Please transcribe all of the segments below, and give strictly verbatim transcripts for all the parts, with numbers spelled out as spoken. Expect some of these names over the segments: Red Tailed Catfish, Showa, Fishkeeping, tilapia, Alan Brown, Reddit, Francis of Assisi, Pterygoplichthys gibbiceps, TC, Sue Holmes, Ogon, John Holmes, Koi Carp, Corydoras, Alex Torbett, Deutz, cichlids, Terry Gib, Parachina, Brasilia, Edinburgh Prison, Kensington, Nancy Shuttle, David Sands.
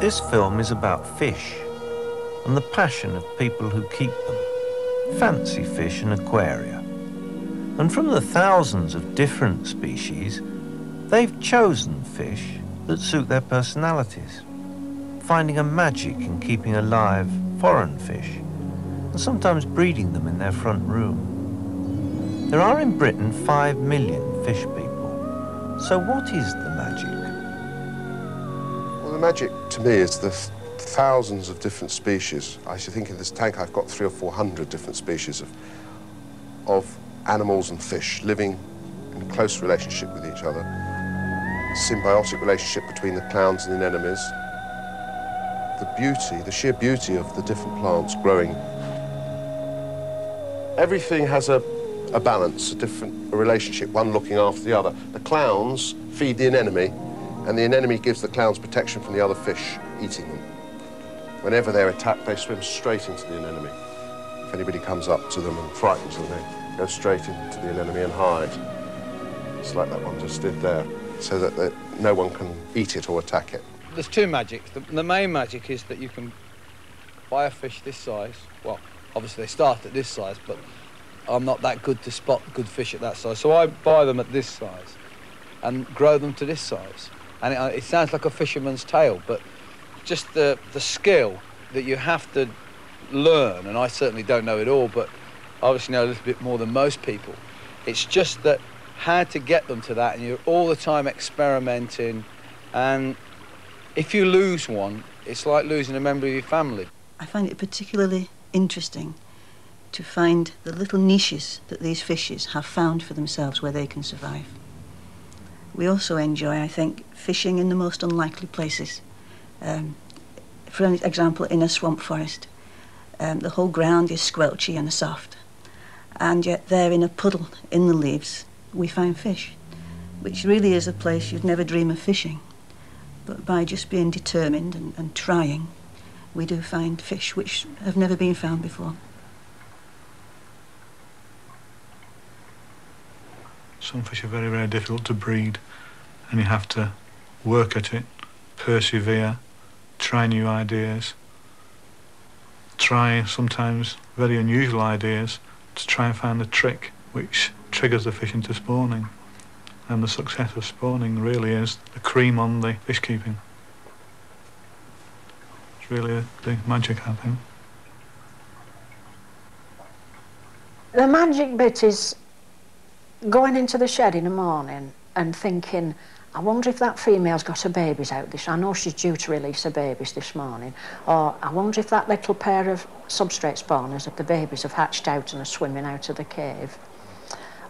This film is about fish and the passion of people who keep them, fancy fish and aquaria. And from the thousands of different species, they've chosen fish that suit their personalities, finding a magic in keeping alive foreign fish and sometimes breeding them in their front room. There are in Britain five million fish people. So what is the magic? Well, the magic to me is the thousands of different species. I should think in this tank I've got three or four hundred different species of, of animals and fish living in close relationship with each other. A symbiotic relationship between the clowns and the anemones. The beauty, the sheer beauty of the different plants growing. Everything has a, a balance, a different a relationship, one looking after the other. The clowns feed the anemone, and the anemone gives the clowns protection from the other fish eating them. Whenever they're attacked, they swim straight into the anemone. If anybody comes up to them and frightens them, they go straight into the anemone and hide. It's like that one just did there, so that they, no one can eat it or attack it. There's two magics. The, the main magic is that you can buy a fish this size. Well, obviously they start at this size, but I'm not that good to spot good fish at that size. So I buy them at this size and grow them to this size. And it, it sounds like a fisherman's tale, but just the, the skill that you have to learn, and I certainly don't know it all, but I obviously know a little bit more than most people. It's just that how to get them to that, and you're all the time experimenting, and if you lose one, it's like losing a member of your family. I find it particularly interesting to find the little niches that these fishes have found for themselves where they can survive. We also enjoy, I think, fishing in the most unlikely places. Um, for example, in a swamp forest, um, the whole ground is squelchy and soft, and yet there in a puddle in the leaves we find fish, which really is a place you'd never dream of fishing. But by just being determined and, and trying, we do find fish which have never been found before. Some fish are very, very difficult to breed, and you have to work at it, persevere, try new ideas, try sometimes very unusual ideas to try and find a trick which triggers the fish into spawning. And the success of spawning really is the cream on the fish keeping. It's really the magic, I think. The magic bit is going into the shed in the morning and thinking, I wonder if that female's got her babies out this, I know she's due to release her babies this morning, or I wonder if that little pair of substrate spawners of the babies have hatched out and are swimming out of the cave,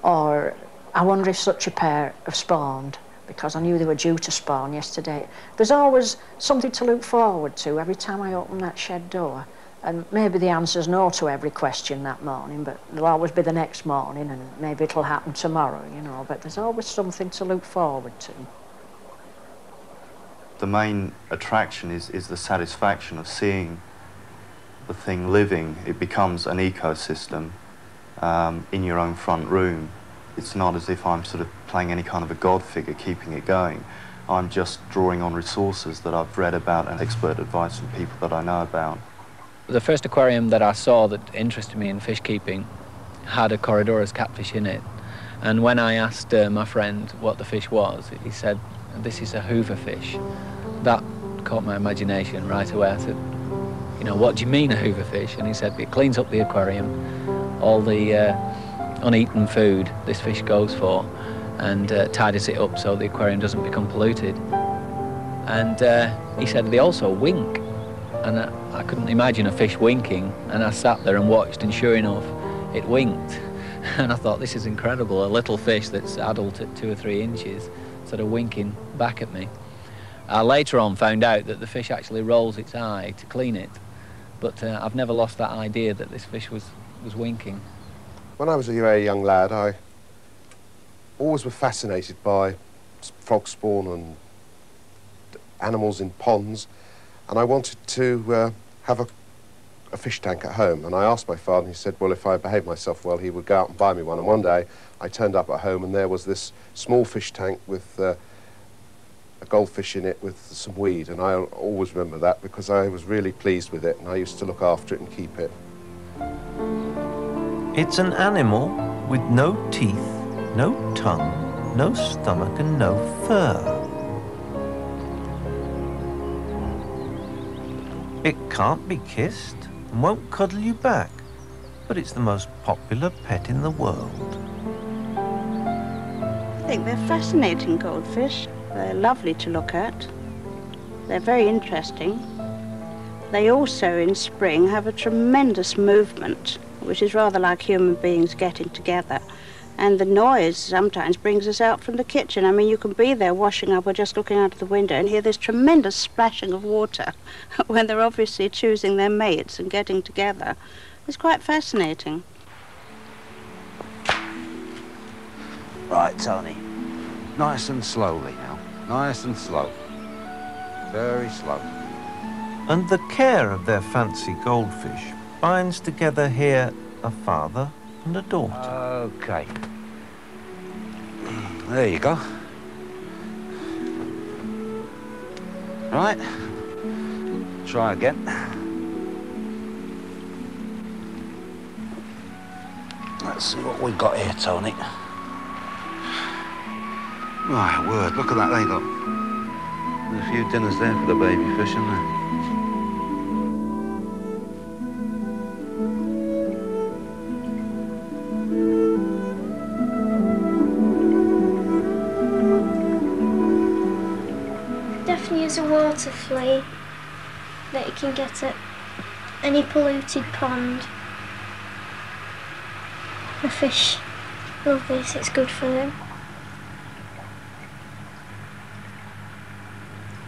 or I wonder if such a pair have spawned, because I knew they were due to spawn yesterday. There's always something to look forward to every time I open that shed door. And maybe the answer's no to every question that morning, but there'll always be the next morning, and maybe it'll happen tomorrow, you know, but there's always something to look forward to. The main attraction is, is the satisfaction of seeing the thing living. It becomes an ecosystem um, in your own front room. It's not as if I'm sort of playing any kind of a god figure, keeping it going. I'm just drawing on resources that I've read about and expert advice from people that I know about. The first aquarium that I saw that interested me in fish keeping had a Corydoras catfish in it. And when I asked uh, my friend what the fish was, he said, this is a hoover fish. That caught my imagination right away. I said, you know, what do you mean a hoover fish? And he said, it cleans up the aquarium, all the uh, uneaten food this fish goes for, and uh, tidies it up so the aquarium doesn't become polluted. And uh, he said they also wink, and I, I couldn't imagine a fish winking, and I sat there and watched, and sure enough it winked. And I thought, this is incredible, a little fish that's adult at two or three inches sort of winking back at me. I later on found out that the fish actually rolls its eye to clean it, but uh, I've never lost that idea that this fish was, was winking. When I was a very young lad, I always was fascinated by frog spawn and animals in ponds, and I wanted to uh, have a, a fish tank at home. And I asked my father, and he said, well, if I behaved myself well, he would go out and buy me one. And one day, I turned up at home, and there was this small fish tank with uh, a goldfish in it with some weed, and I always remember that because I was really pleased with it, and I used to look after it and keep it. It's an animal with no teeth, no tongue, no stomach, and no fur. It can't be kissed and won't cuddle you back, but it's the most popular pet in the world. I think they're fascinating goldfish. They're lovely to look at. They're very interesting. They also, in spring, have a tremendous movement, which is rather like human beings getting together. And the noise sometimes brings us out from the kitchen. I mean, you can be there washing up or just looking out of the window and hear this tremendous splashing of water when they're obviously choosing their mates and getting together. It's quite fascinating. Right, Tony. Nice and slowly now. Nice and slow. Very slow. And the care of their fancy goldfish binds together here a father and a daughter. Okay. There you go. Right. Try again. Let's see what we've got here, Tony. My word, look at that, they got a few dinners there for the baby fish, isn't there? There's a water flea that you can get at any polluted pond. The fish love this, it's good for them.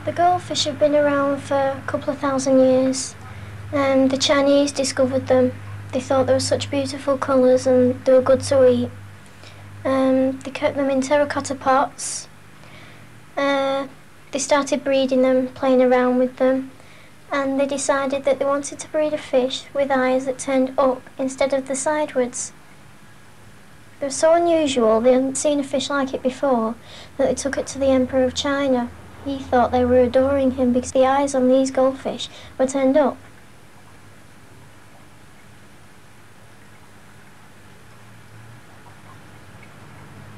The goldfish have been around for a couple of thousand years, and the Chinese discovered them. They thought they were such beautiful colours and they were good to eat. Um, they kept them in terracotta pots. Uh, They started breeding them, playing around with them, and they decided that they wanted to breed a fish with eyes that turned up instead of the sidewards. They were so unusual, they hadn't seen a fish like it before, that they took it to the Emperor of China. He thought they were adoring him because the eyes on these goldfish were turned up.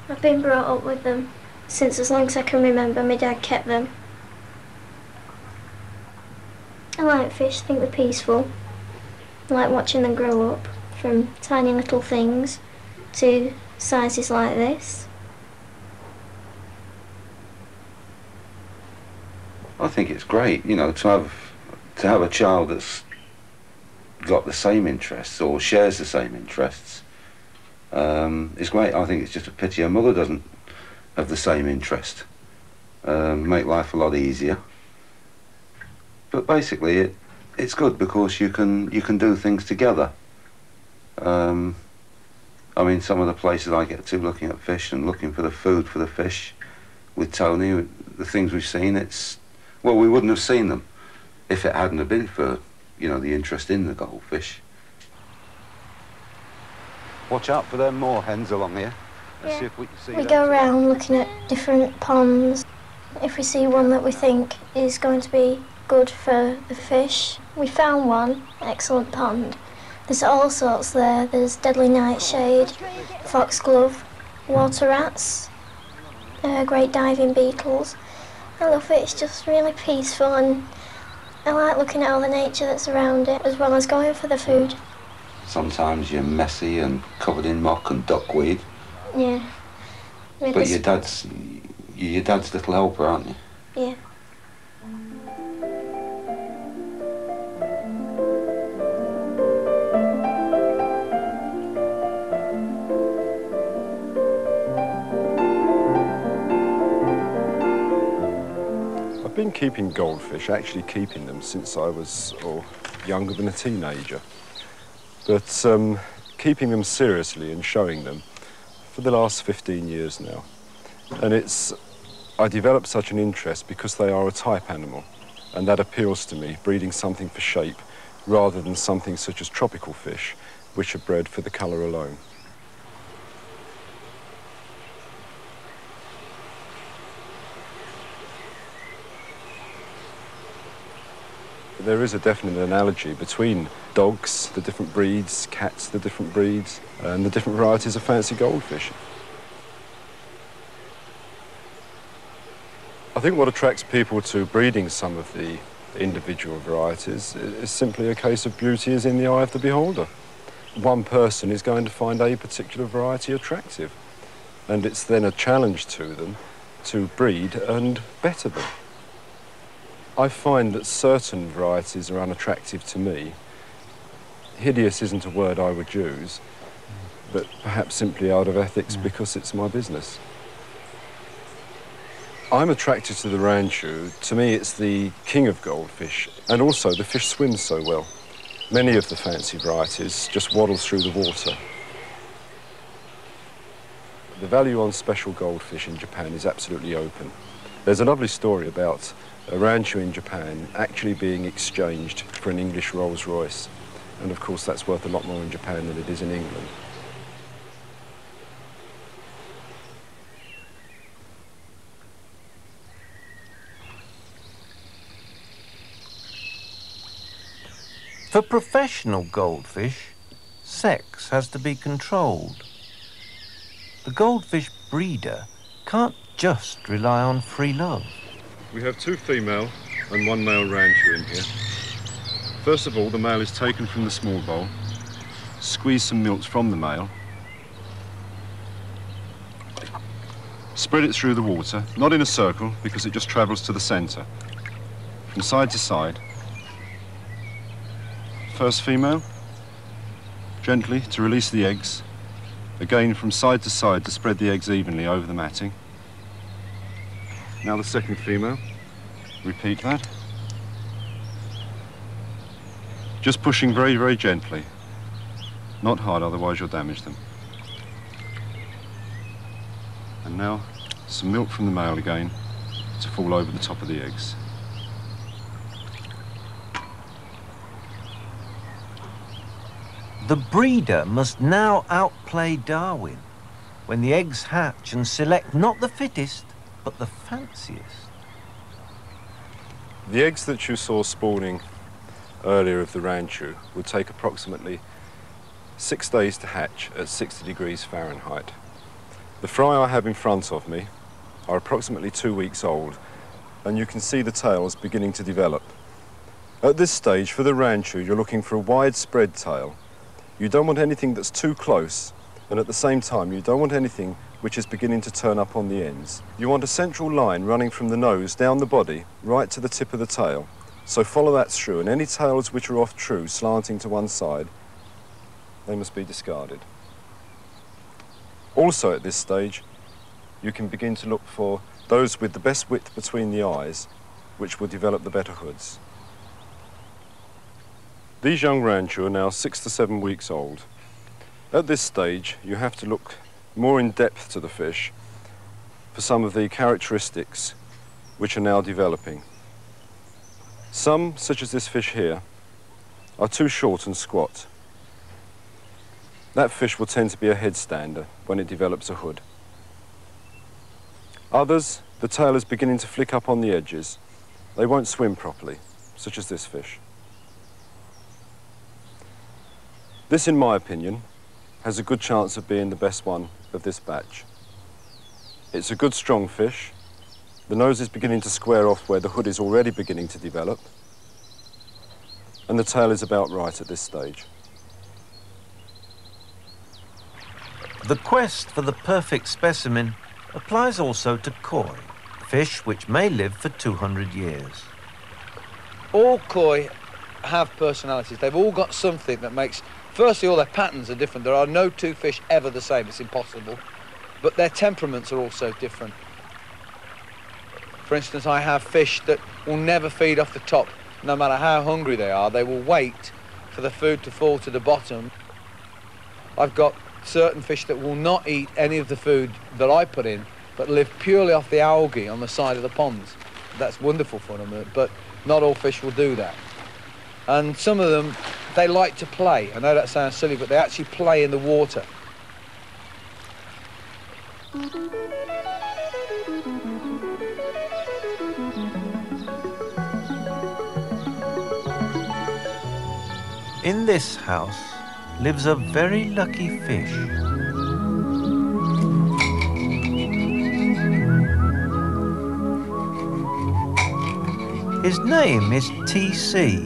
I've been brought up with them. Since as long as I can remember, my dad kept them. I like fish, I think they're peaceful. I like watching them grow up, from tiny little things to sizes like this. I think it's great, you know, to have, to have a child that's got the same interests or shares the same interests. Um, it's great. I think it's just a pity her mother doesn't have the same interest. Um, make life a lot easier. But basically, it, it's good because you can you can do things together. Um, I mean, some of the places I get to looking at fish and looking for the food for the fish with Tony, the things we've seen, it's, well, we wouldn't have seen them if it hadn't have been for, you know, the interest in the goldfish. Watch out for them moorhens along here. Yeah. See if we can see we go around looking at different ponds. If we see one that we think is going to be good for the fish. We found one, excellent pond. There's all sorts there. There's deadly nightshade, foxglove, water rats, uh, great diving beetles. I love it, it's just really peaceful, and I like looking at all the nature that's around it as well as going for the food. Sometimes you're messy and covered in muck and duckweed. Yeah. But, but your dad's, your dad's little helper, aren't you? Yeah. I've been keeping goldfish, actually keeping them since I was oh, younger than a teenager. But um, keeping them seriously and showing them for the last fifteen years now. And it's, I developed such an interest because they are a type animal, and that appeals to me, breeding something for shape rather than something such as tropical fish, which are bred for the colour alone. There is a definite analogy between dogs, the different breeds, cats, the different breeds, and the different varieties of fancy goldfish. I think what attracts people to breeding some of the individual varieties is simply a case of beauty is in the eye of the beholder. One person is going to find a particular variety attractive, and it's then a challenge to them to breed and better them. I find that certain varieties are unattractive to me. Hideous isn't a word I would use, but perhaps simply out of ethics because it's my business. I'm attracted to the ranchu. To me, it's the king of goldfish, and also the fish swims so well. Many of the fancy varieties just waddle through the water. The value on special goldfish in Japan is absolutely open. There's a lovely story about a ranchu in Japan actually being exchanged for an English Rolls Royce. And of course, that's worth a lot more in Japan than it is in England. For professional goldfish, sex has to be controlled. The goldfish breeder can't just rely on free love. We have two female and one male ranchu in here. First of all, the male is taken from the small bowl, squeeze some milk from the male, spread it through the water, not in a circle because it just travels to the centre, from side to side. First female, gently to release the eggs, again from side to side to spread the eggs evenly over the matting. Now the second female, repeat that. Just pushing very, very gently, not hard, otherwise you'll damage them. And now some milk from the male again to fall over the top of the eggs. The breeder must now outplay Darwin when the eggs hatch and select not the fittest, but the fanciest. The eggs that you saw spawning earlier of the ranchu would take approximately six days to hatch at sixty degrees Fahrenheit. The fry I have in front of me are approximately two weeks old, and you can see the tails beginning to develop. At this stage, for the ranchu, you're looking for a widespread tail. You don't want anything that's too close, and at the same time, you don't want anything which is beginning to turn up on the ends. You want a central line running from the nose down the body, right to the tip of the tail. So follow that through, and any tails which are off true, slanting to one side, they must be discarded. Also at this stage, you can begin to look for those with the best width between the eyes, which will develop the better hoods. These young ranchu are now six to seven weeks old. At this stage, you have to look more in depth to the fish for some of the characteristics which are now developing. Some, such as this fish here, are too short and squat. That fish will tend to be a headstander when it develops a hood. Others, the tail is beginning to flick up on the edges. They won't swim properly, such as this fish. This, in my opinion, has a good chance of being the best one of this batch. It's a good, strong fish. The nose is beginning to square off where the hood is already beginning to develop. And the tail is about right at this stage. The quest for the perfect specimen applies also to koi, fish which may live for two hundred years. All koi have personalities. They've all got something that makes... Firstly, all their patterns are different. There are no two fish ever the same. It's impossible. But their temperaments are also different. For instance, I have fish that will never feed off the top. No matter how hungry they are, they will wait for the food to fall to the bottom. I've got certain fish that will not eat any of the food that I put in, but live purely off the algae on the side of the ponds. That's wonderful for them, but not all fish will do that. And some of them, they like to play. I know that sounds silly, but they actually play in the water. In this house lives a very lucky fish. His name is T C,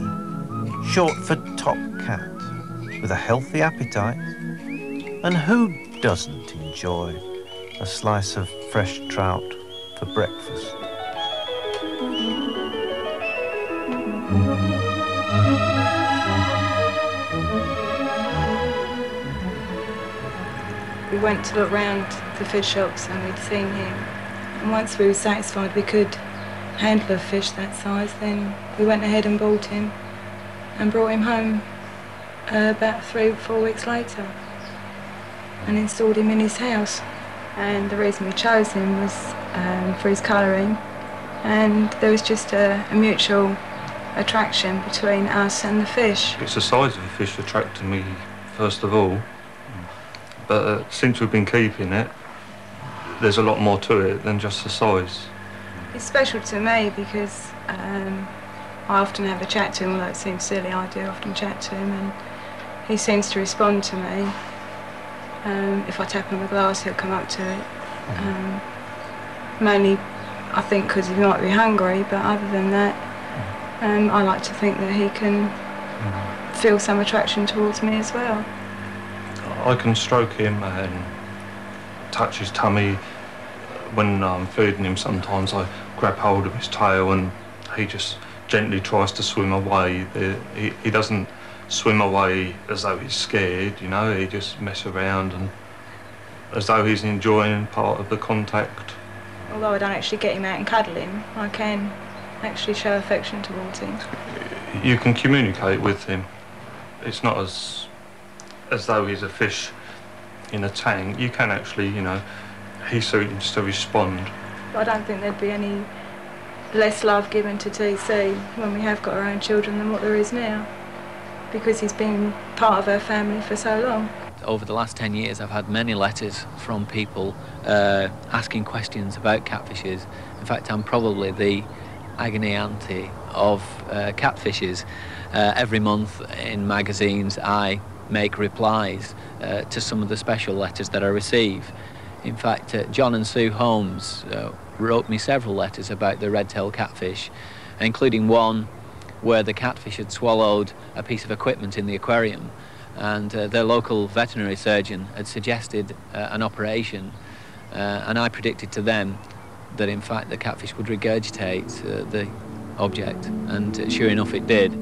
short for top cat, with a healthy appetite. And who doesn't enjoy a slice of fresh trout for breakfast? We went to look round the fish shops and we'd seen him. And once we were satisfied we could handle a fish that size, then we went ahead and bought him and brought him home uh, about three or four weeks later and installed him in his house. And the reason we chose him was um, for his colouring, and there was just a, a mutual attraction between us and the fish. It's the size of the fish that attracted me first of all, but uh, since we've been keeping it, there's a lot more to it than just the size. It's special to me because um, I often have a chat to him, although it seems silly, I do often chat to him, and he seems to respond to me. Um, if I tap him with glass, he'll come up to it. Um, mainly, I think, because he might be hungry, but other than that, um, I like to think that he can feel some attraction towards me as well. I can stroke him and touch his tummy. When I'm feeding him sometimes I grab hold of his tail and he just gently tries to swim away. He, he doesn't swim away as though he's scared, you know, he just messes around and as though he's enjoying part of the contact. Although I don't actually get him out and cuddle him, I can actually show affection towards him. You can communicate with him. It's not as... as though he's a fish in a tank. You can actually, you know, he seems to respond. I don't think there'd be any less love given to T C when we have got our own children than what there is now, because he's been part of our family for so long. Over the last ten years I've had many letters from people uh, asking questions about catfishes. In fact, I'm probably the agony auntie of uh, catfishes. Uh, every month in magazines I make replies uh, to some of the special letters that I receive. In fact, uh, John and Sue Holmes uh, wrote me several letters about the red-tailed catfish, including one where the catfish had swallowed a piece of equipment in the aquarium, and uh, their local veterinary surgeon had suggested uh, an operation, uh, and I predicted to them that in fact the catfish would regurgitate uh, the object, and uh, sure enough it did.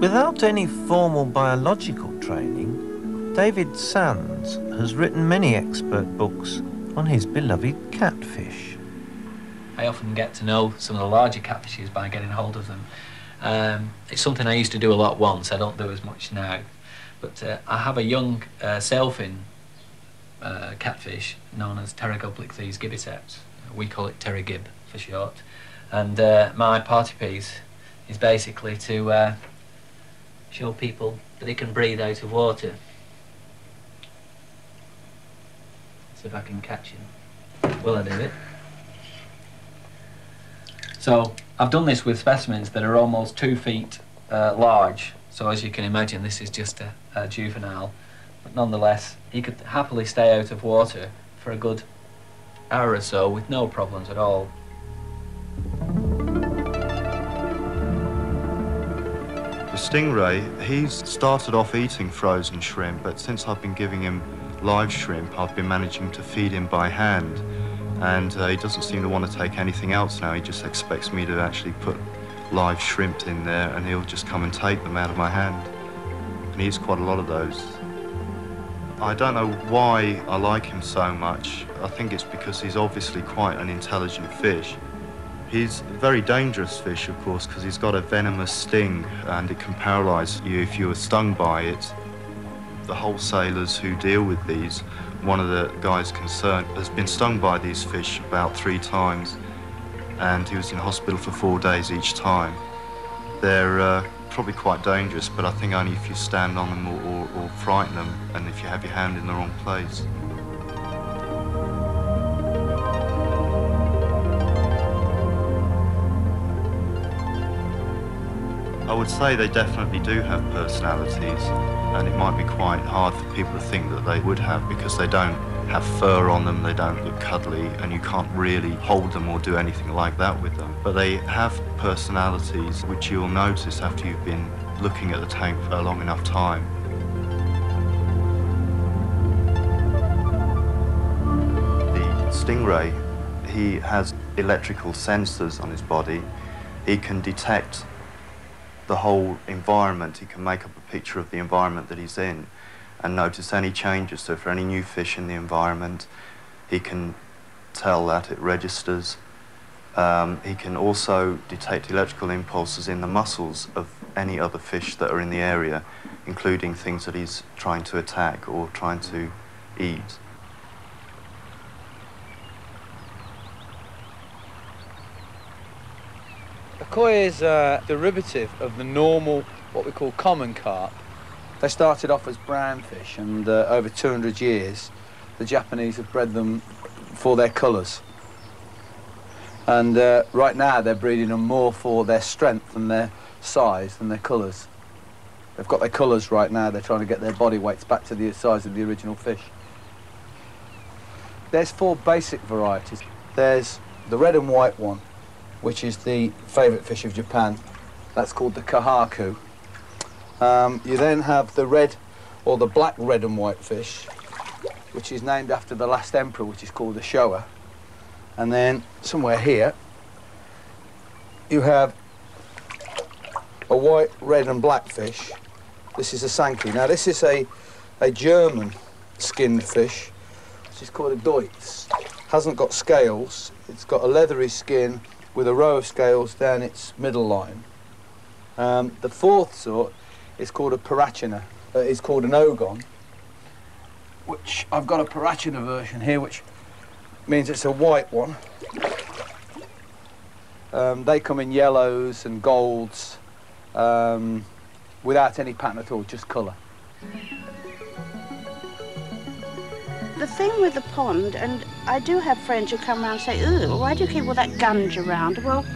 Without any formal biological training, David Sands has written many expert books on his beloved catfish. I often get to know some of the larger catfishes by getting hold of them. Um, it's something I used to do a lot once, I don't do as much now. But uh, I have a young uh, sailfin uh, catfish known as Pterygoplichthys gibbiceps. We call it Terry Gib for short. And uh, my party piece is basically to uh, show people that they can breathe out of water. See if I can catch him. Will I do it? So I've done this with specimens that are almost two feet uh, large. So as you can imagine, this is just a, a juvenile. But nonetheless, he could happily stay out of water for a good hour or so with no problems at all. Stingray, he's started off eating frozen shrimp, but since I've been giving him live shrimp, I've been managing to feed him by hand. And uh, he doesn't seem to want to take anything else now. He just expects me to actually put live shrimp in there, and he'll just come and take them out of my hand. And he eats quite a lot of those. I don't know why I like him so much. I think it's because he's obviously quite an intelligent fish. He's a very dangerous fish, of course, because he's got a venomous sting and it can paralyse you if you are stung by it. The wholesalers who deal with these, one of the guys concerned has been stung by these fish about three times and he was in hospital for four days each time. They're uh, probably quite dangerous, but I think only if you stand on them or, or, or frighten them, and if you have your hand in the wrong place. I would say they definitely do have personalities, and it might be quite hard for people to think that they would have, because they don't have fur on them, they don't look cuddly, and you can't really hold them or do anything like that with them. But they have personalities which you'll notice after you've been looking at the tank for a long enough time. The stingray, he has electrical sensors on his body. He can detect the whole environment. He can make up a picture of the environment that he's in and notice any changes. So for any new fish in the environment, he can tell that it registers. Um, he can also detect electrical impulses in the muscles of any other fish that are in the area, including things that he's trying to attack or trying to eat. A koi is a derivative of the normal, what we call common carp. They started off as brownfish, and uh, over two hundred years, the Japanese have bred them for their colours. And uh, right now, they're breeding them more for their strength and their size than their colours. They've got their colours right now. They're trying to get their body weights back to the size of the original fish. There's four basic varieties. There's the red and white one, which is the favourite fish of Japan. That's called the kahaku. Um, you then have the red, or the black red and white fish, which is named after the last emperor, which is called the Showa. And then somewhere here, you have a white, red and black fish. This is a sanke. Now this is a, a German skinned fish, which is called a Deutz. Hasn't got scales, it's got a leathery skin, with a row of scales down its middle line. Um, the fourth sort is called a Parachina. Uh, it's called an Ogon, which I've got a Parachina version here, which means it's a white one. Um, they come in yellows and golds, um, without any pattern at all, just colour. The thing with the pond, and I do have friends who come around and say, ooh, why do you keep all that gunge around? Well,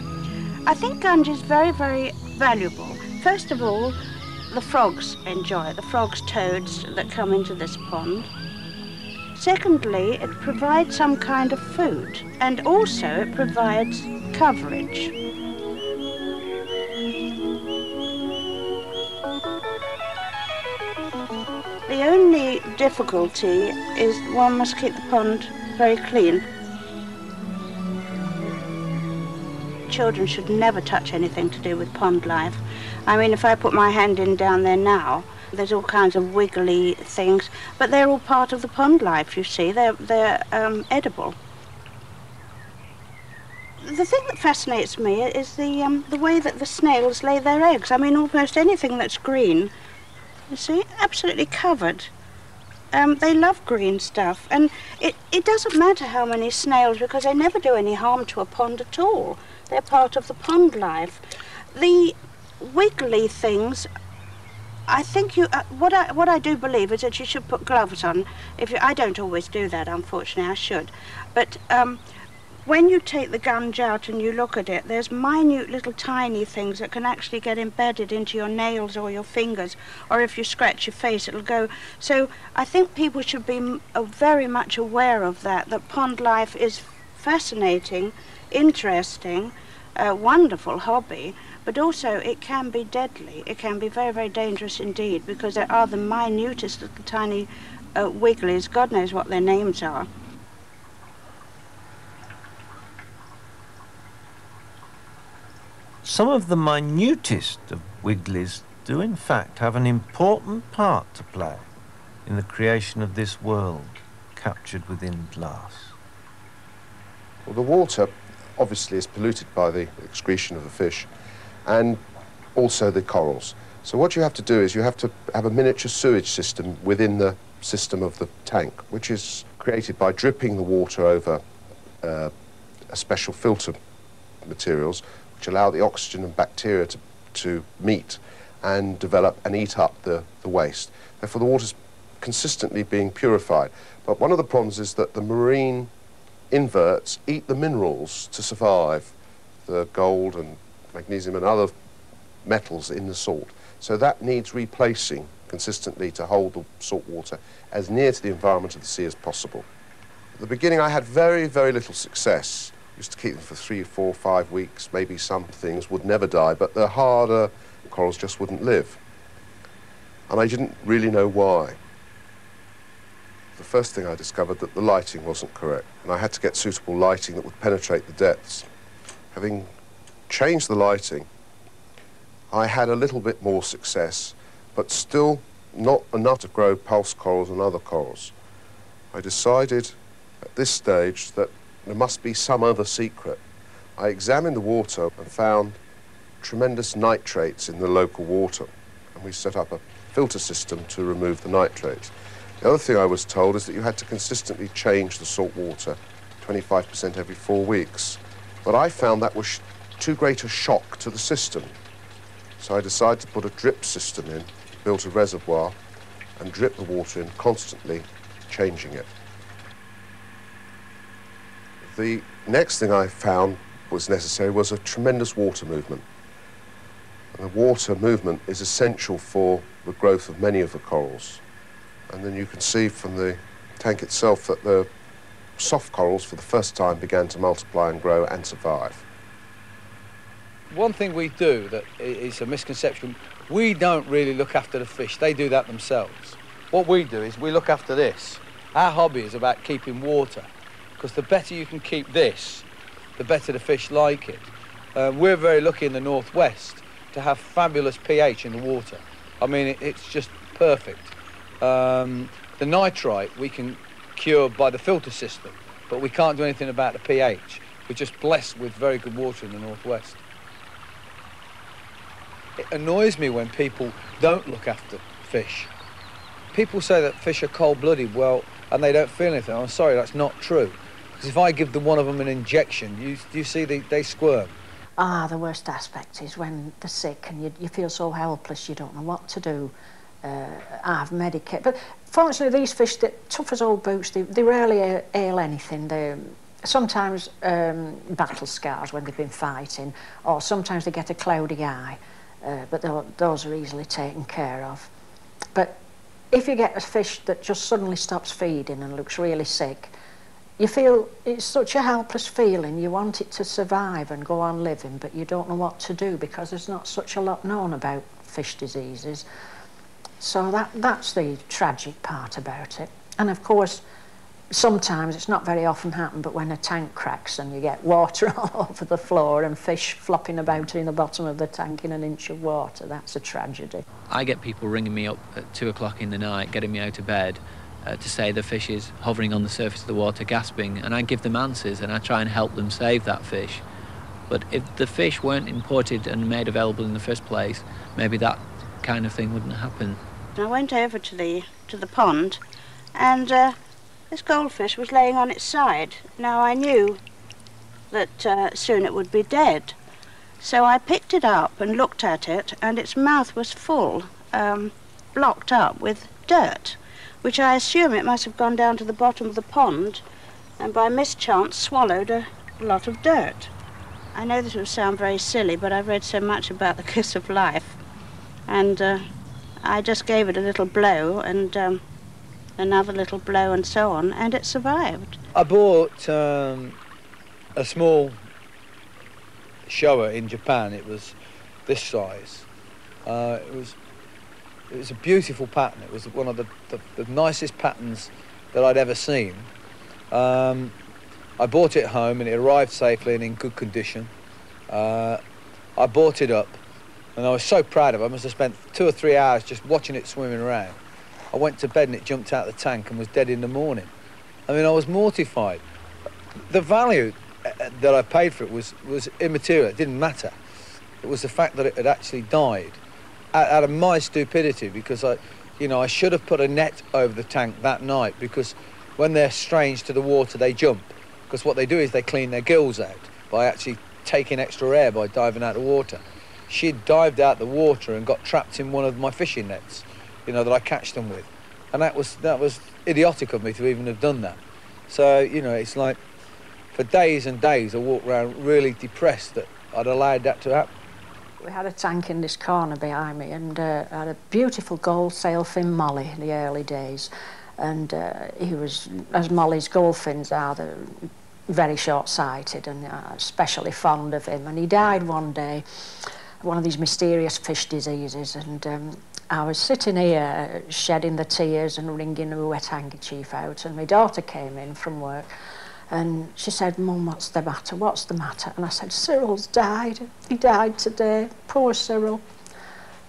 I think gunge is very, very valuable. First of all, the frogs enjoy it, the frogs, toads that come into this pond. Secondly, it provides some kind of food, and also it provides coverage. The only difficulty is one must keep the pond very clean. Children should never touch anything to do with pond life. I mean, if I put my hand in down there now, there's all kinds of wiggly things, but they're all part of the pond life, you see. They're, they're um, edible. The thing that fascinates me is the, um, the way that the snails lay their eggs. I mean, almost anything that's green, you see, absolutely covered. Um, they love green stuff, and it, it doesn't matter how many snails, because they never do any harm to a pond at all. They're part of the pond life. The wiggly things, I think you, uh, what, I, what I do believe is that you should put gloves on. If you, I don't always do that, unfortunately, I should. But um, when you take the gunge out and you look at it, there's minute little tiny things that can actually get embedded into your nails or your fingers, or if you scratch your face, it'll go. So I think people should be m uh, very much aware of that, that pond life is fascinating, interesting, uh, wonderful hobby, but also it can be deadly. It can be very, very dangerous indeed, because there are the minutest little tiny uh, wigglies, God knows what their names are. Some of the minutest of wigglies do in fact have an important part to play in the creation of this world captured within glass. Well, the water obviously is polluted by the excretion of the fish and also the corals. So what you have to do is you have to have a miniature sewage system within the system of the tank, which is created by dripping the water over uh, a special filter materials, which allow the oxygen and bacteria to, to meet and develop and eat up the, the waste. Therefore, the water's consistently being purified. But one of the problems is that the marine inverts eat the minerals to survive, the gold and magnesium and other metals in the salt. So that needs replacing consistently to hold the salt water as near to the environment of the sea as possible. At the beginning, I had very, very little success. Used to keep them for three, four, five weeks. Maybe some things would never die, but the harder corals just wouldn't live. And I didn't really know why. The first thing I discovered that the lighting wasn't correct, and I had to get suitable lighting that would penetrate the depths. Having changed the lighting, I had a little bit more success, but still not enough to grow pulse corals and other corals. I decided at this stage that there must be some other secret. I examined the water and found tremendous nitrates in the local water, and we set up a filter system to remove the nitrates. The other thing I was told is that you had to consistently change the salt water, twenty-five percent every four weeks. But I found that was too great a shock to the system. So I decided to put a drip system in, built a reservoir, and drip the water in constantly, changing it. The next thing I found was necessary was a tremendous water movement. And the water movement is essential for the growth of many of the corals. And then you can see from the tank itself that the soft corals for the first time began to multiply and grow and survive. One thing we do that is a misconception, we don't really look after the fish. They do that themselves. What we do is we look after this. Our hobby is about keeping water, because the better you can keep this, the better the fish like it. Uh, we're very lucky in the northwest to have fabulous pH in the water. I mean, it, it's just perfect. Um, the nitrite we can cure by the filter system, but we can't do anything about the pH. We're just blessed with very good water in the northwest. It annoys me when people don't look after fish. People say that fish are cold-blooded, well, and they don't feel anything. I'm sorry, that's not true. Because if I give the one of them an injection, you, you see they, they squirm. Ah, the worst aspect is when they're sick and you, you feel so helpless, you don't know what to do. Uh, I've medicated, but fortunately these fish, they're tough as old boots, they, they rarely ail anything. They sometimes um, battle scars when they've been fighting, or sometimes they get a cloudy eye, uh, but those are easily taken care of. But if you get a fish that just suddenly stops feeding and looks really sick, you feel it's such a helpless feeling. You want it to survive and go on living, but you don't know what to do because there's not such a lot known about fish diseases. So that, that's the tragic part about it. And of course, sometimes, it's not very often happened, but when a tank cracks and you get water all over the floor and fish flopping about in the bottom of the tank in an inch of water, that's a tragedy. I get people ringing me up at two o'clock in the night, getting me out of bed, uh, to say the fish is hovering on the surface of the water, gasping, and I give them answers and I try and help them save that fish. But if the fish weren't imported and made available in the first place, maybe that kind of thing wouldn't happen. I went over to the to the pond, and uh, this goldfish was laying on its side. Now I knew that uh, soon it would be dead, so I picked it up and looked at it, and its mouth was full, um, blocked up with dirt, which I assume it must have gone down to the bottom of the pond, and by mischance swallowed a lot of dirt. I know this will sound very silly, but I've read so much about the kiss of life. And uh, I just gave it a little blow and um, another little blow and so on, and it survived. I bought um, a small Showa in Japan. It was this size. Uh, it was it was a beautiful pattern. It was one of the, the, the nicest patterns that I'd ever seen. Um, I bought it home and it arrived safely and in good condition. Uh, I bought it up. And I was so proud of it, I must have spent two or three hours just watching it swimming around. I went to bed and it jumped out of the tank and was dead in the morning. I mean, I was mortified. The value that I paid for it was, was immaterial, it didn't matter. It was the fact that it had actually died out of my stupidity, because I, you know, I should have put a net over the tank that night, because when they're strange to the water, they jump. Because what they do is they clean their gills out by actually taking extra air by diving out of the water. she had dived out the water and got trapped in one of my fishing nets, you know, that I catch them with. And that was, that was idiotic of me to even have done that. So, you know, it's like for days and days I walked around really depressed that I'd allowed that to happen. We had a tank in this corner behind me, and uh, I had a beautiful gold sailfin molly in the early days. And uh, he was, as mollies goldfins are, they're very short-sighted, and uh, especially fond of him. And he died one day, one of these mysterious fish diseases. And um, I was sitting here, shedding the tears and wringing a wet handkerchief out. And my daughter came in from work. And she said, "Mum, what's the matter? What's the matter?" And I said, "Cyril's died. He died today. Poor Cyril."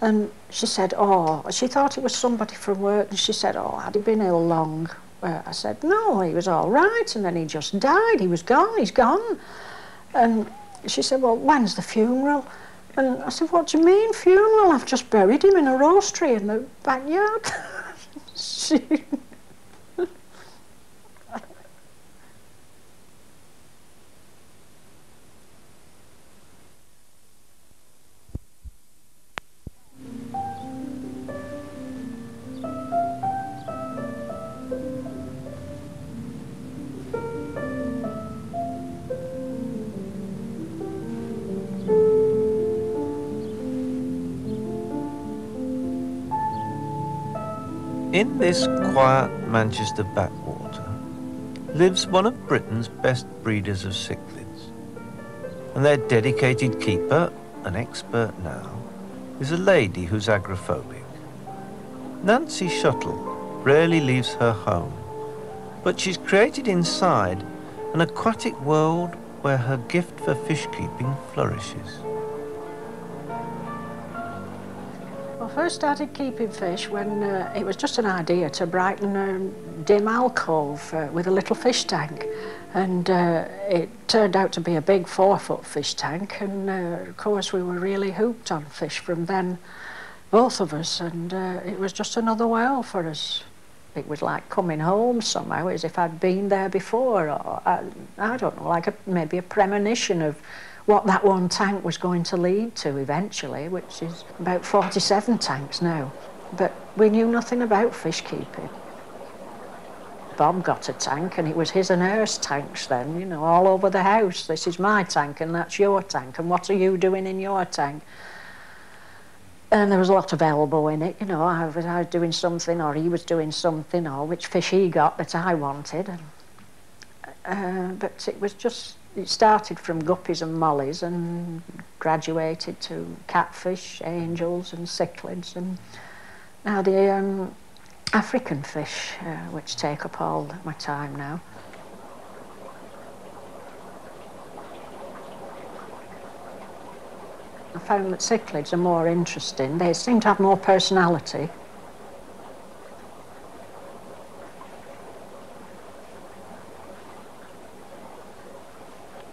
And she said, "Oh," she thought it was somebody from work, and she said, "Oh, had he been ill long?" Uh, I said, "No, he was all right, and then he just died. He was gone. He's gone." And she said, "Well, when's the funeral?" And I said, "What do you mean, funeral? I've just buried him in a rose tree in the backyard." she... In this quiet Manchester backwater lives one of Britain's best breeders of cichlids, and their dedicated keeper, an expert now, is a lady who's agoraphobic. Nancy Shuttle rarely leaves her home, but she's created inside an aquatic world where her gift for fish keeping flourishes. I first started keeping fish when uh, it was just an idea to brighten a dim alcove uh, with a little fish tank, and uh, it turned out to be a big four-foot fish tank, and uh, of course we were really hooked on fish from then, both of us, and uh, it was just another world for us. It was like coming home somehow, as if I'd been there before, or I, I don't know, like a, maybe a premonition of what that one tank was going to lead to eventually, which is about forty-seven tanks now. But we knew nothing about fish keeping. Bob got a tank, and it was his and hers tanks then, you know, all over the house. This is my tank, and that's your tank, and what are you doing in your tank? And there was a lot of elbow in it, you know, I was, I was doing something, or he was doing something, or which fish he got that I wanted. And, uh, but it was just, it started from guppies and mollies and graduated to catfish, angels and cichlids, and now the um, African fish, uh, which take up all my time now. I found that cichlids are more interesting. They seem to have more personality.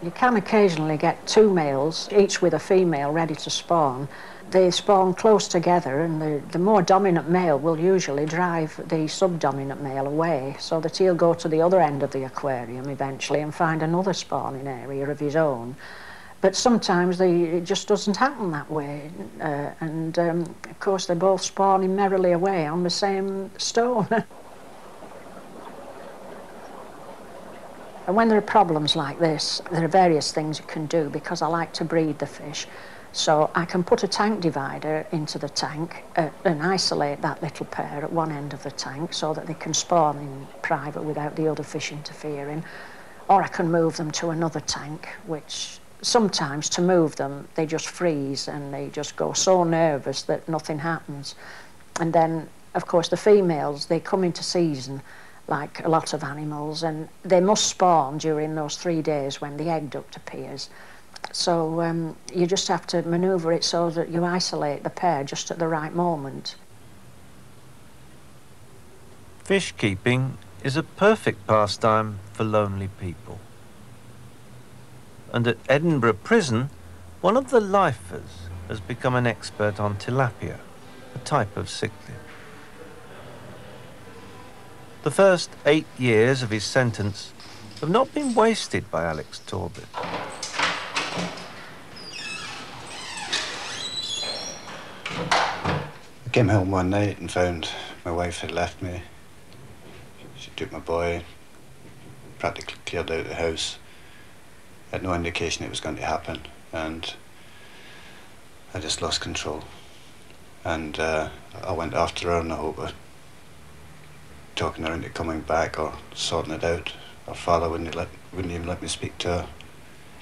You can occasionally get two males, each with a female, ready to spawn. They spawn close together, and the, the more dominant male will usually drive the subdominant male away, so that he'll go to the other end of the aquarium eventually and find another spawning area of his own. But sometimes they, it just doesn't happen that way. Uh, and um, of course they're both spawning merrily away on the same stone. And when there are problems like this, there are various things you can do, because I like to breed the fish. So I can put a tank divider into the tank uh, and isolate that little pair at one end of the tank so that they can spawn in private without the other fish interfering. Or I can move them to another tank, which sometimes to move them, they just freeze and they just go so nervous that nothing happens. And then, of course, the females, they come into season like a lot of animals, and they must spawn during those three days when the egg duct appears. So um, you just have to manoeuvre it so that you isolate the pair just at the right moment. Fish keeping is a perfect pastime for lonely people. And at Edinburgh Prison, one of the lifers has become an expert on tilapia, a type of cichlid. The first eight years of his sentence have not been wasted by Alex Torbett. came home one night and found my wife had left me. She took my boy, practically cleared out the house. I had no indication it was going to happen, and I just lost control. And uh, I went after her in the hope of talking her into coming back or sorting it out. Her father wouldn't let, wouldn't even let me speak to her.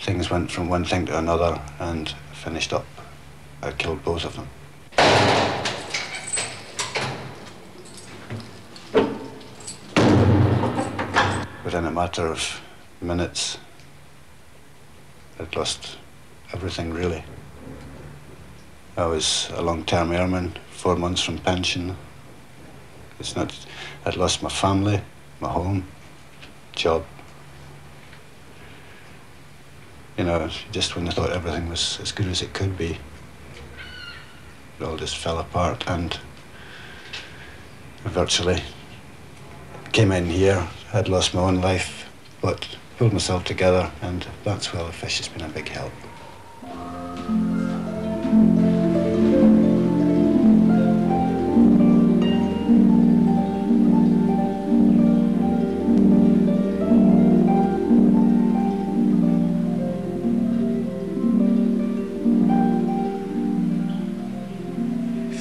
Things went from one thing to another and finished up. I killed both of them. Within a matter of minutes, I'd lost everything really. I was a long-term airman, four months from pension. It's not, I'd lost my family, my home, job. You know, just when I thought everything was as good as it could be, it all just fell apart, and virtually came in here. I'd lost my own life, but pulled myself together, and that's where the fish has been a big help.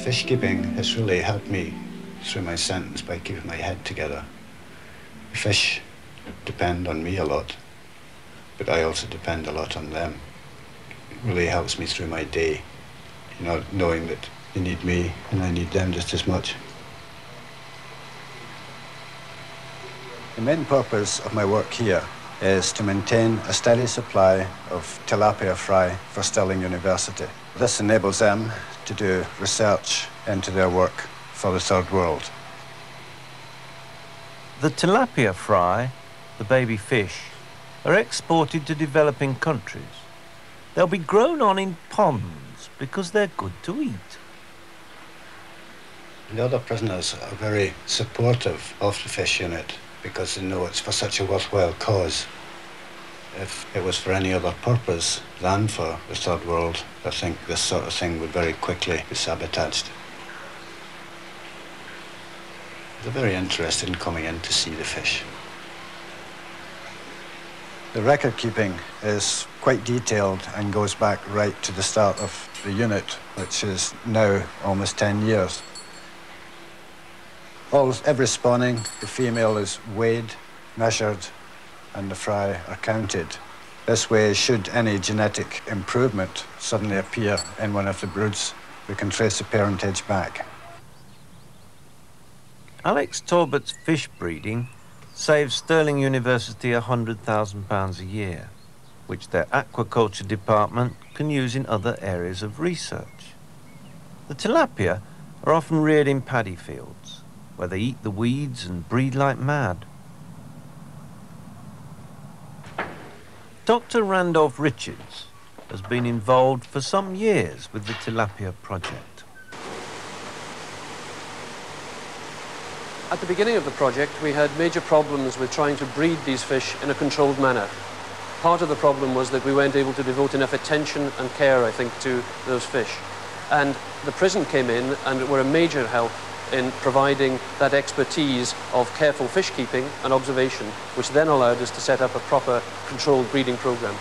Fish keeping has really helped me through my sentence by keeping my head together. The fish depend on me a lot, but I also depend a lot on them. It really helps me through my day, you know, knowing that they need me and I need them just as much. The main purpose of my work here is to maintain a steady supply of tilapia fry for Stirling University. This enables them to do research into their work for the Third World. The tilapia fry, the baby fish, are exported to developing countries. They'll be grown on in ponds because they're good to eat. The other prisoners are very supportive of the fish unit because they know it's for such a worthwhile cause. If it was for any other purpose than for the Third World, I think this sort of thing would very quickly be sabotaged. They're very interested in coming in to see the fish. The record keeping is quite detailed and goes back right to the start of the unit, which is now almost ten years. All, every spawning, the female is weighed, measured, and the fry are counted. This way, should any genetic improvement suddenly appear in one of the broods, we can trace the parentage back. Alex Torbett's fish breeding saves Stirling University one hundred thousand pounds a year, which their aquaculture department can use in other areas of research. The tilapia are often reared in paddy fields, where they eat the weeds and breed like mad. Doctor Randolph Richards has been involved for some years with the tilapia project. At the beginning of the project, we had major problems with trying to breed these fish in a controlled manner. Part of the problem was that we weren't able to devote enough attention and care, I think, to those fish. And the prison came in and were a major help in providing that expertise of careful fish keeping and observation, which then allowed us to set up a proper controlled breeding program.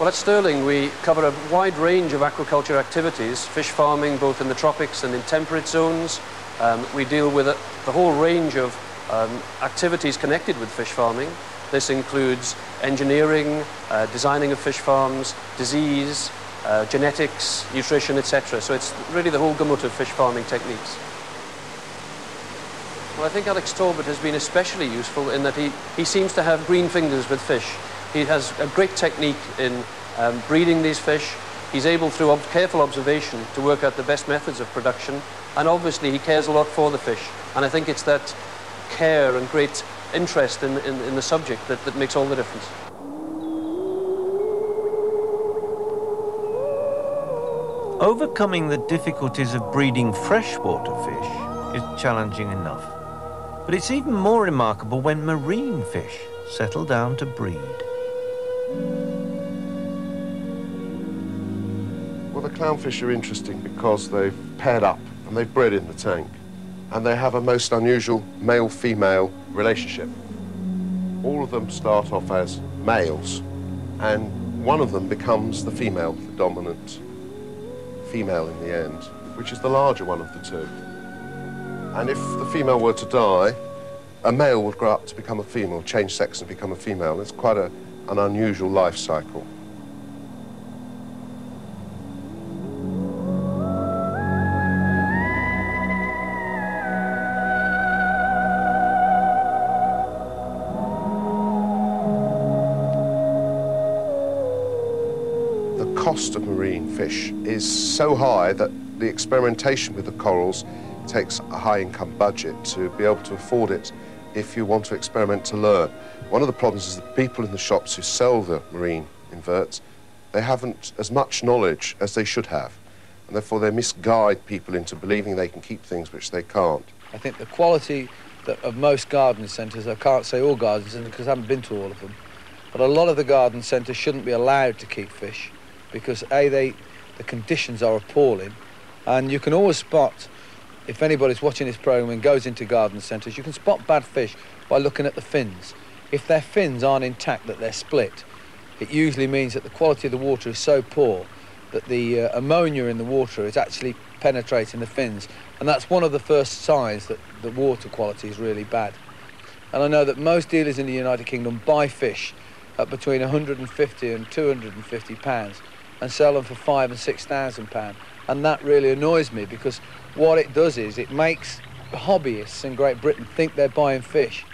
Well, at Stirling, we cover a wide range of aquaculture activities, fish farming both in the tropics and in temperate zones. Um, we deal with a, the whole range of um, activities connected with fish farming. This includes engineering, uh, designing of fish farms, disease, uh, genetics, nutrition, et cetera. So it's really the whole gamut of fish farming techniques. Well, I think Alex Torbett has been especially useful in that he, he seems to have green fingers with fish. He has a great technique in um, breeding these fish. He's able, through ob careful observation, to work out the best methods of production. And obviously, he cares a lot for the fish. And I think it's that care and great interest in, in, in the subject that, that makes all the difference. Overcoming the difficulties of breeding freshwater fish is challenging enough. But it's even more remarkable when marine fish settle down to breed. Well, the clownfish are interesting because they've paired up and they bred in the tank. And they have a most unusual male-female relationship. All of them start off as males, and one of them becomes the female, the dominant female in the end, which is the larger one of the two. And if the female were to die, a male would grow up to become a female, change sex and become a female. It's quite a, an unusual life cycle. Of marine fish is so high that the experimentation with the corals takes a high income budget to be able to afford it if you want to experiment to learn. One of the problems is the people in the shops who sell the marine inverts, they haven't as much knowledge as they should have, and therefore they misguide people into believing they can keep things which they can't. I think the quality that of most garden centres, I can't say all garden centres because I haven't been to all of them, but a lot of the garden centres shouldn't be allowed to keep fish, because A, they, the conditions are appalling, and you can always spot, if anybody's watching this programme and goes into garden centres, you can spot bad fish by looking at the fins. If their fins aren't intact, that they're split, it usually means that the quality of the water is so poor that the uh, ammonia in the water is actually penetrating the fins, and that's one of the first signs that the water quality is really bad. And I know that most dealers in the United Kingdom buy fish at between one hundred and fifty and two hundred and fifty pounds, and sell them for five and six thousand pounds. And that really annoys me, because what it does is it makes hobbyists in Great Britain think they're buying fish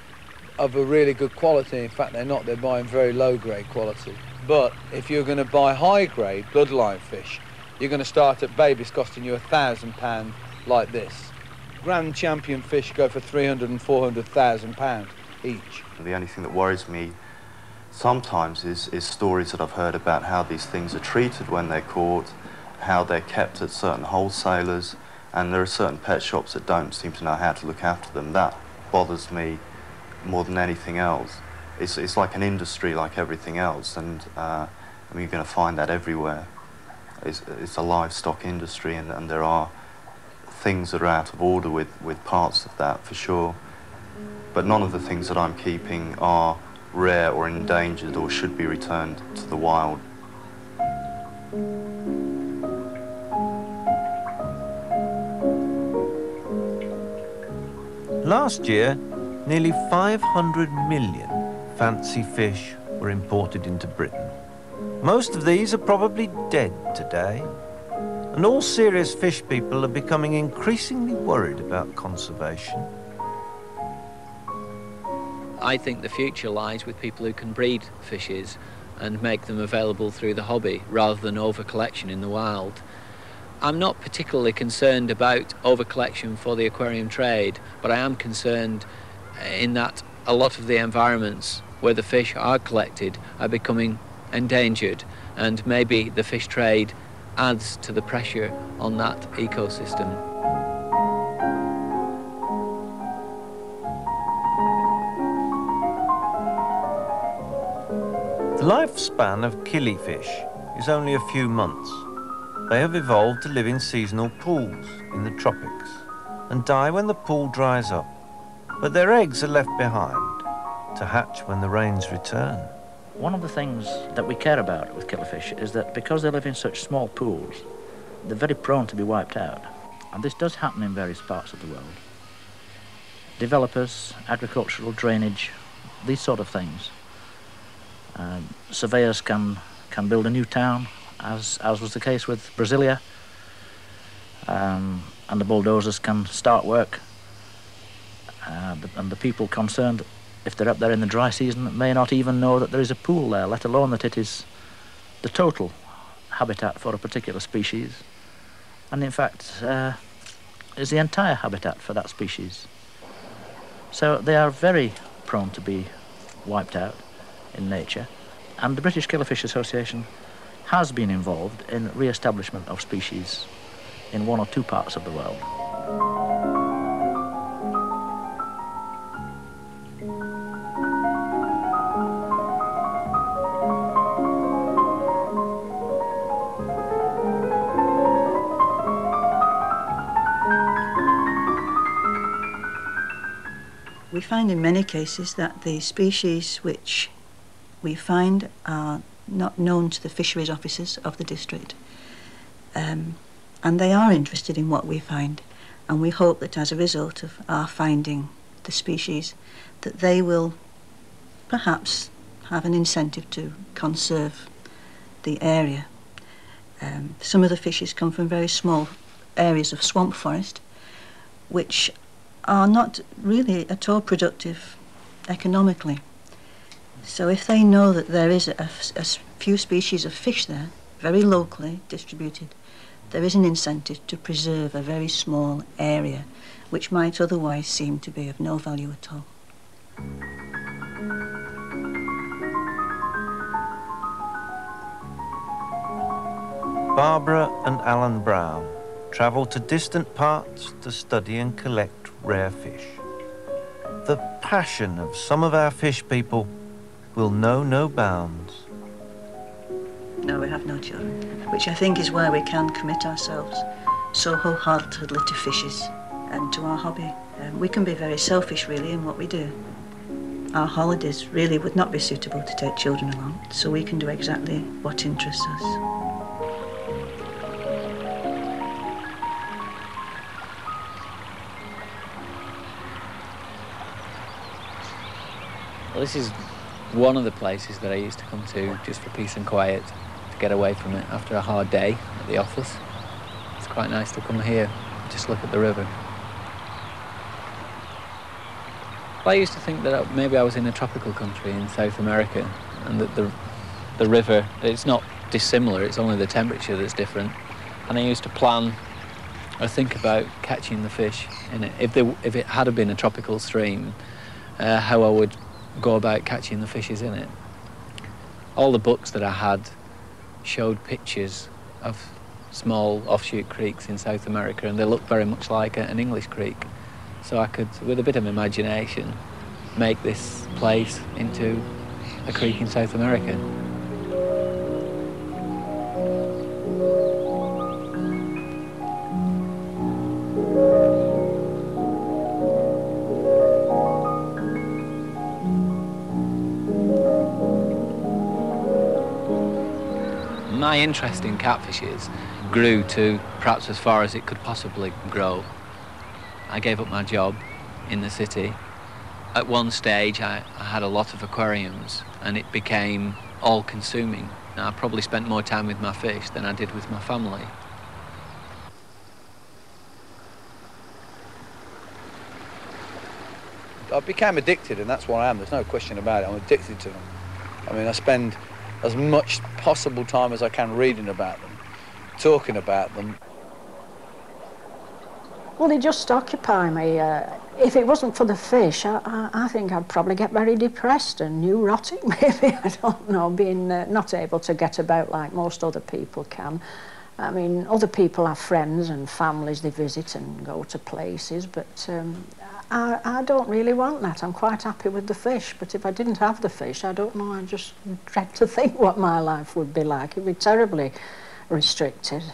of a really good quality. In fact, they're not, they're buying very low grade quality. But if you're gonna buy high grade bloodline fish, you're gonna start at babies costing you a thousand pounds like this. Grand champion fish go for three hundred and four hundred thousand pounds each. The only thing that worries me sometimes is, is stories that I've heard about how these things are treated when they're caught, how they're kept at certain wholesalers, and there are certain pet shops that don't seem to know how to look after them. That bothers me more than anything else. It's, it's like an industry, like everything else, and uh, I mean, you're going to find that everywhere. It's, it's a livestock industry, and, and there are things that are out of order with, with parts of that, for sure. But none of the things that I'm keeping are rare or endangered or should be returned to the wild. Last year, nearly five hundred million fancy fish were imported into Britain. Most of these are probably dead today, and all serious fish people are becoming increasingly worried about conservation. I think the future lies with people who can breed fishes and make them available through the hobby rather than over-collection in the wild. I'm not particularly concerned about over-collection for the aquarium trade, but I am concerned in that a lot of the environments where the fish are collected are becoming endangered, and maybe the fish trade adds to the pressure on that ecosystem. The lifespan of killifish is only a few months. They have evolved to live in seasonal pools in the tropics and die when the pool dries up, but their eggs are left behind to hatch when the rains return. One of the things that we care about with killifish is that because they live in such small pools, they're very prone to be wiped out. And this does happen in various parts of the world. Developers, agricultural drainage, these sort of things. Uh, surveyors can, can build a new town, as, as was the case with Brasilia, um, and the bulldozers can start work, uh, the, and the people concerned, if they're up there in the dry season, may not even know that there is a pool there, let alone that it is the total habitat for a particular species, and in fact uh, is the entire habitat for that species. So they are very prone to be wiped out in nature, and the British Killifish Association has been involved in re-establishment of species in one or two parts of the world. We find in many cases that the species which we find are not known to the fisheries officers of the district. Um, and they are interested in what we find. And we hope that as a result of our finding the species, that they will perhaps have an incentive to conserve the area. Um, some of the fishes come from very small areas of swamp forest, which are not really at all productive economically. So if they know that there is a, a few species of fish there, very locally distributed, there is an incentive to preserve a very small area, which might otherwise seem to be of no value at all. Barbara and Alan Brown travel to distant parts to study and collect rare fish. The passion of some of our fish people will know no bounds. No, we have no children, which I think is why we can commit ourselves so wholeheartedly to fishes and to our hobby. Um, we can be very selfish, really, in what we do. Our holidays really would not be suitable to take children along, so we can do exactly what interests us. Well, this is one of the places that I used to come to just for peace and quiet, to get away from it after a hard day at the office. It's quite nice to come here, just look at the river. Well, I used to think that maybe I was in a tropical country in South America, and that the, the river, it's not dissimilar, it's only the temperature that's different. And I used to plan or think about catching the fish in it. If, there, if it had been a tropical stream, uh, how I would go about catching the fishes in it. All the books that I had showed pictures of small offshoot creeks in South America, and they looked very much like an English creek. So I could, with a bit of imagination, make this place into a creek in South America. My interest in catfishes grew to perhaps as far as it could possibly grow. I gave up my job in the city. At one stage I, I had a lot of aquariums, and it became all-consuming. I probably spent more time with my fish than I did with my family. I became addicted, and that's what I am, there's no question about it. I'm addicted to them. I mean, I spend as much possible time as I can reading about them, talking about them. Well, they just occupy me. Uh, if it wasn't for the fish, I, I, I think I'd probably get very depressed and neurotic, maybe, I don't know, being uh, not able to get about like most other people can. I mean, other people have friends and families they visit and go to places, but um, I, I don't really want that. I'm quite happy with the fish, but if I didn't have the fish, I don't know, I just dread to think what my life would be like. It would be terribly restricted.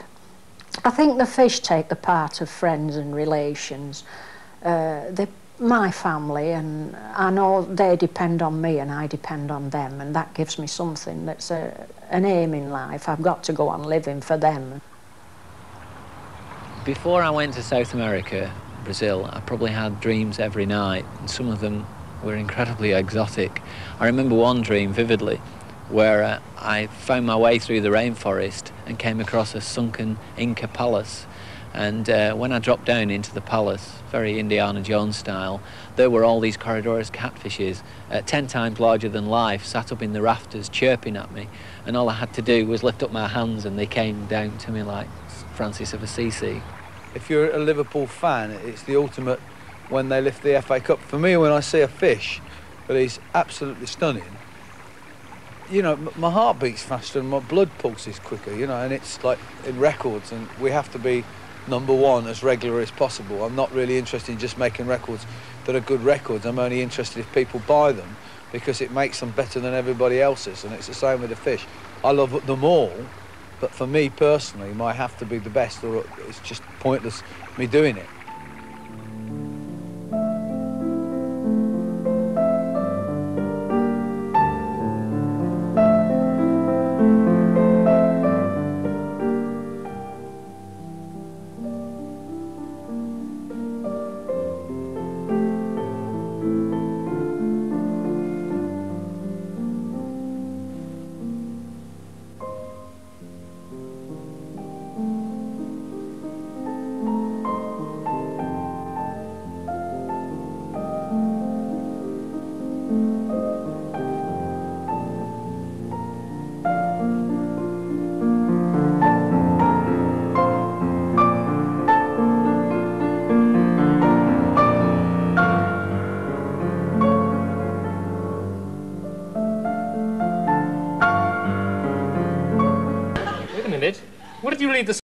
I think the fish take the part of friends and relations. Uh, they're my family, and I know they depend on me and I depend on them, and that gives me something that's a, an aim in life. I've got to go on living for them. Before I went to South America, Brazil, I probably had dreams every night, and some of them were incredibly exotic. I remember one dream vividly where uh, I found my way through the rainforest and came across a sunken Inca palace. And uh, when I dropped down into the palace, very Indiana Jones style, there were all these Corydoras catfishes, uh, ten times larger than life, sat up in the rafters chirping at me. And all I had to do was lift up my hands and they came down to me like Francis of Assisi. If you're a Liverpool fan, it's the ultimate when they lift the F A Cup. For me, when I see a fish that is absolutely stunning, you know, my heart beats faster and my blood pulses quicker, you know, and it's like in records, and we have to be number one as regular as possible. I'm not really interested in just making records that are good records. I'm only interested if people buy them, because it makes them better than everybody else's, and it's the same with the fish. I love them all, but for me personally, might have to be the best, or it's just pointless me doing it. What did you leave the